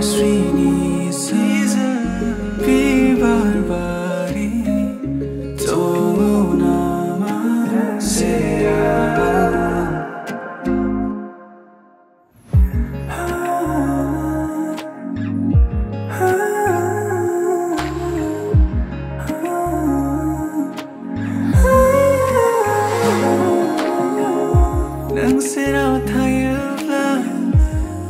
swingi season be barbari toluna masera.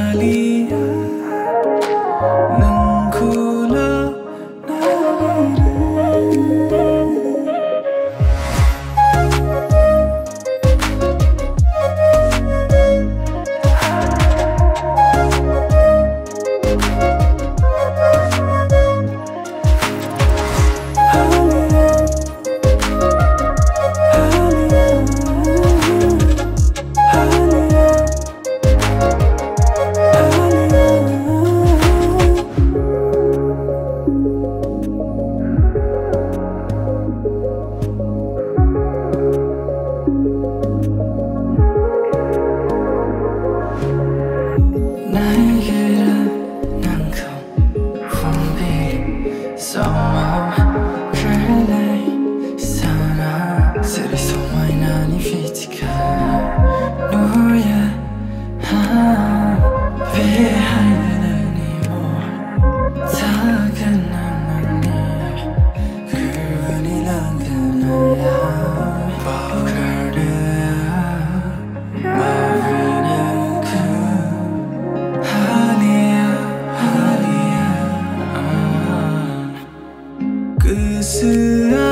halia, nangku. Is